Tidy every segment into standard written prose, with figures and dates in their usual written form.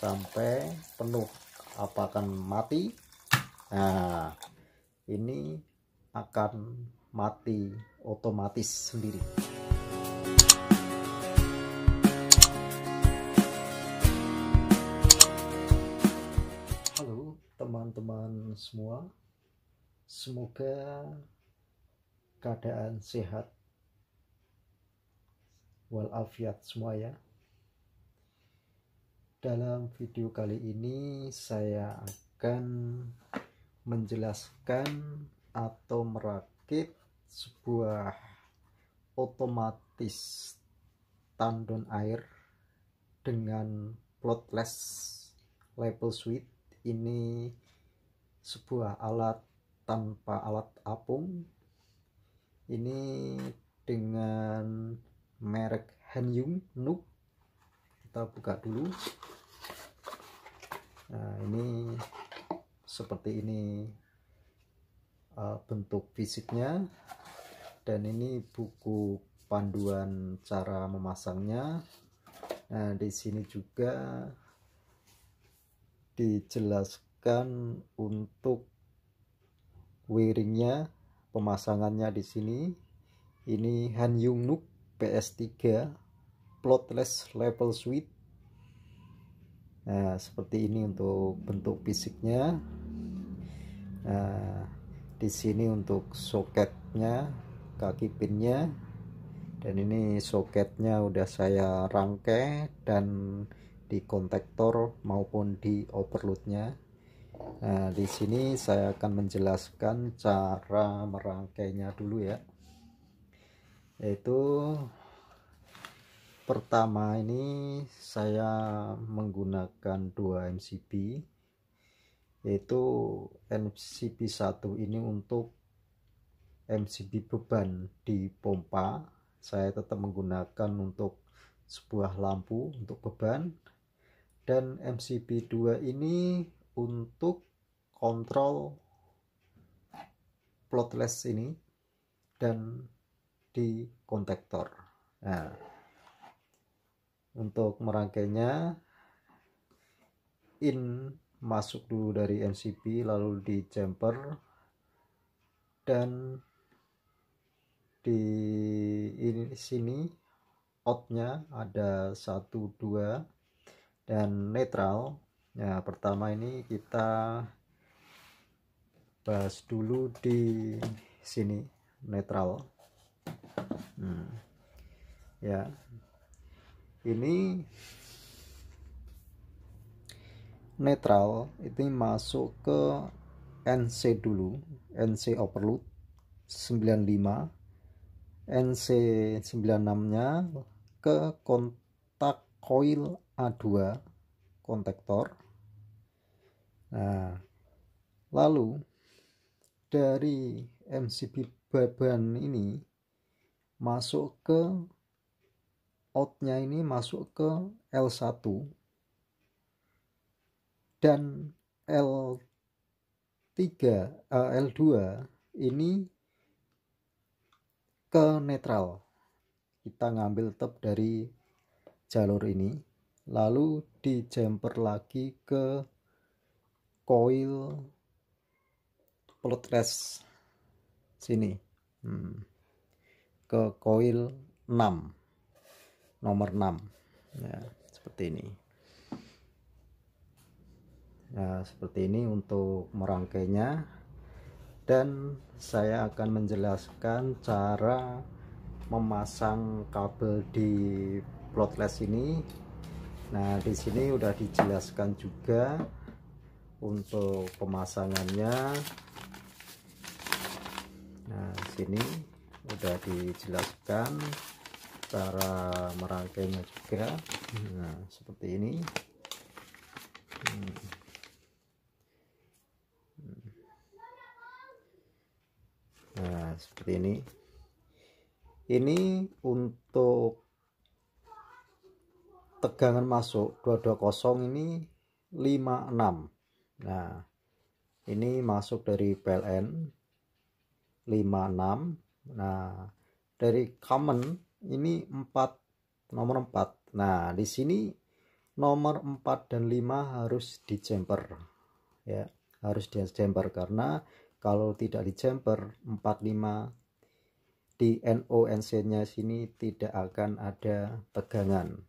sampai penuh, akan mati. Nah, ini akan mati otomatis sendiri. Halo teman-teman semua, semoga keadaan sehat walafiat semua ya. Dalam video kali ini saya akan menjelaskan atau merakit sebuah otomatis tandon air dengan plotless label switch. Ini sebuah alat tanpa alat apung, ini dengan merek Hanyung NUX. Kita buka dulu. Nah, ini seperti ini bentuk fisiknya, dan ini buku panduan cara memasangnya. Nah, di sini juga dijelaskan untuk wiringnya, pemasangannya di sini. Ini Hanyung NUX PS3 plotless label switch. Nah, seperti ini untuk bentuk fisiknya. Nah, di sini untuk soketnya, kaki pinnya, dan ini soketnya udah saya rangkai dan di kontaktor maupun di overloadnya. Nah, di sini saya akan menjelaskan cara merangkainya dulu ya, yaitu pertama ini saya menggunakan dua MCB, yaitu MCB 1 ini untuk MCB beban di pompa. Saya tetap menggunakan untuk sebuah lampu untuk beban, dan MCB 2 ini untuk kontrol plotless ini dan di kontaktor. Nah, untuk merangkainya, in masuk dulu dari MCB, lalu di chamber, dan di ini sini outnya ada 1, 2 dan netral. Nah, pertama ini kita bahas dulu di sini netral. Ya, ini netral itu masuk ke NC dulu, NC overload 95, NC 96 nya ke kontak coil A2 kontaktor. Nah, lalu dari MCB beban ini masuk ke outnya, ini masuk ke L1 dan L2 ini ke netral. Kita ngambil tetap dari jalur ini, lalu di jumper lagi ke coil plotless sini, ke coil 6 nomor 6 ya, seperti ini. Nah, seperti ini untuk merangkainya, dan saya akan menjelaskan cara memasang kabel di plotless ini. Nah, di sini udah dijelaskan juga untuk pemasangannya. Nah, sini udah dijelaskan cara merangkainya juga. Nah, seperti ini. Nah, seperti ini. Ini untuk tegangan masuk 220 ini 56. Nah, ini masuk dari PLN 56. Nah, dari common ini nomor 4. Nah, di sini nomor 4 dan 5 harus dijemper ya, harus dijemper, karena kalau tidak dijemper 4, 5 di NONC nya sini tidak akan ada tegangan.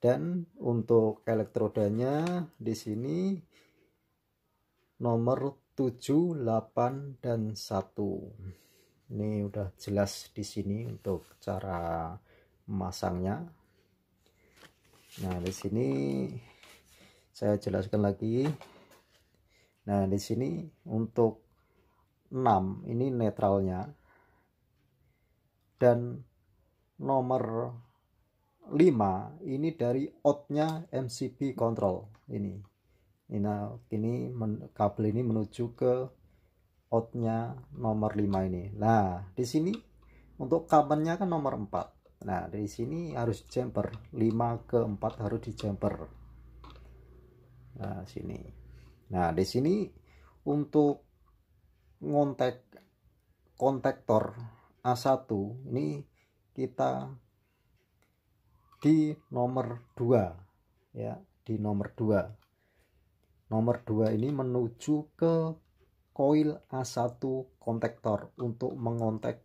Dan untuk elektrodanya di sini nomor 7, 8 dan 1. Ini udah jelas di sini untuk cara memasangnya. Nah, di sini saya jelaskan lagi. Nah, di sini untuk 6 ini netralnya. Dan nomor 5 ini dari outnya MCB control ini. Nah, ini kabel ini menuju ke outnya nomor 5 ini. Nah, di sini untuk kabelnya kan nomor 4. Nah, di sini harus jumper 5 ke 4 harus dijumper. Nah, sini. Nah, di sini untuk ngontek kontaktor A1 ini kita di nomor 2 ya, di nomor 2. Nomor 2 ini menuju ke koil A1 kontaktor untuk mengontek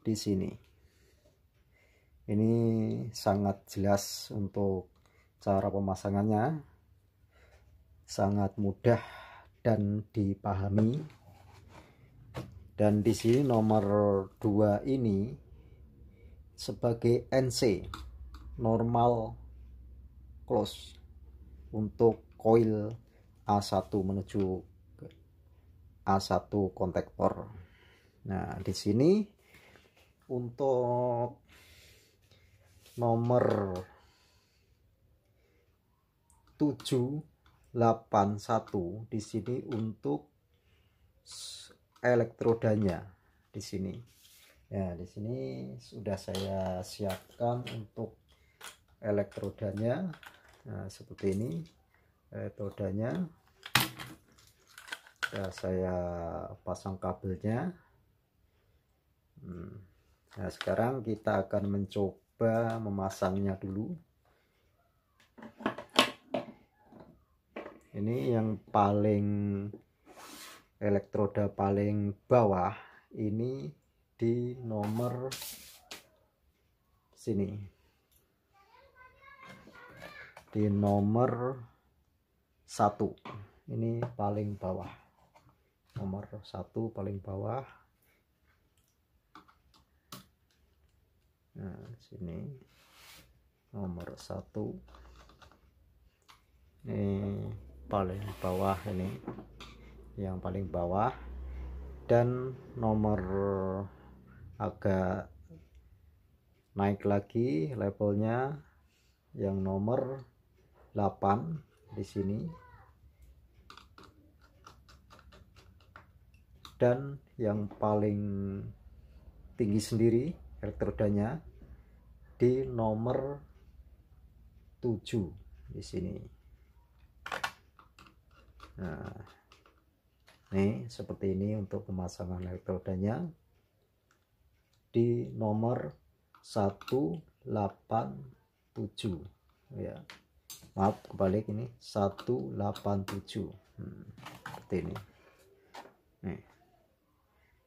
di sini. Ini sangat jelas untuk cara pemasangannya. Sangat mudah dan dipahami. Dan di sini nomor 2 ini sebagai NC, normal close, untuk koil A1 menuju ke A1 kontaktor. Nah, di sini untuk nomor 7, 8, 1 di sini untuk elektrodanya di sini. Ya, di sini sudah saya siapkan untuk elektrodanya. Nah, seperti ini. Elektrodanya sudah saya pasang kabelnya. Nah, sekarang kita akan mencoba memasangnya dulu. Ini yang paling elektroda paling bawah ini di nomor sini, di nomor 1. Ini paling bawah, nomor 1 paling bawah. Nah, sini nomor 1 ini paling bawah, ini yang paling bawah. Dan nomor agak naik lagi levelnya yang nomor 8 di sini. Dan yang paling tinggi sendiri elektrodanya di nomor 7 di sini. Nah, nih seperti ini untuk pemasangan elektrodanya di nomor 187 ya. Maaf, kebalik, ini 187. Seperti ini. Nih.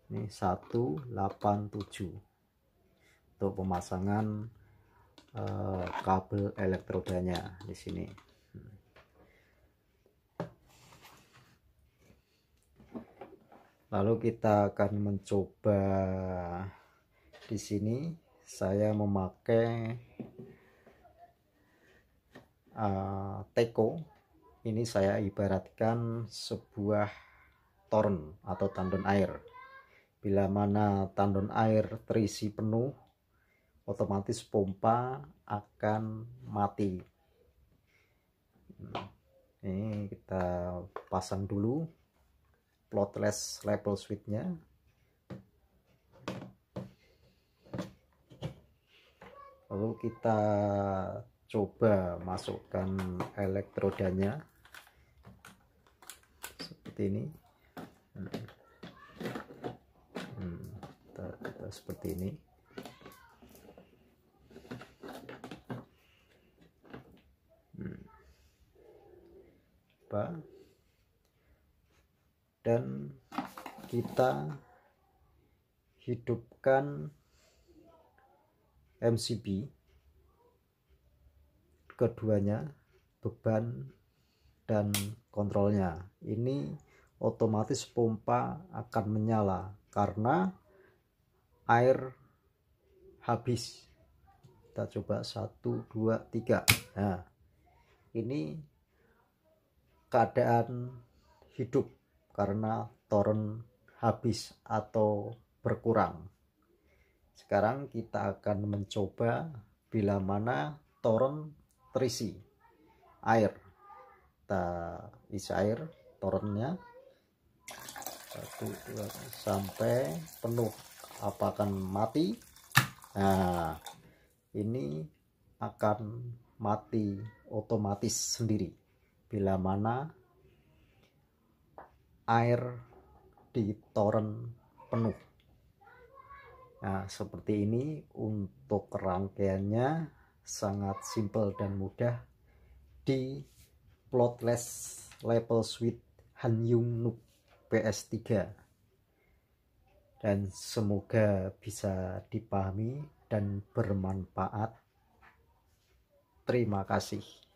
Ini 187 untuk pemasangan kabel elektrodanya di sini. Lalu kita akan mencoba di sini. Saya memakai teko. Ini saya ibaratkan sebuah torn atau tandon air. Bila mana tandon air terisi penuh, otomatis pompa akan mati. Ini kita pasang dulu plotless level switch-nya. Lalu kita coba masukkan elektrodanya seperti ini. Seperti ini. Java, dan kita hidupkan MCB keduanya, beban dan kontrolnya. Ini otomatis pompa akan menyala karena air habis. Kita coba 1, 2, 3. Nah, ini keadaan hidup karena toren habis atau berkurang. Sekarang kita akan mencoba bila mana toren terisi air. Kita isi air torennya 1, 2, sampai penuh. Apa akan mati? Nah, ini akan mati otomatis sendiri bila mana air di toren penuh. Nah, seperti ini. Untuk rangkaiannya sangat simpel dan mudah di plotless level switch HANYOUNG NUX PS3. Dan semoga bisa dipahami dan bermanfaat. Terima kasih.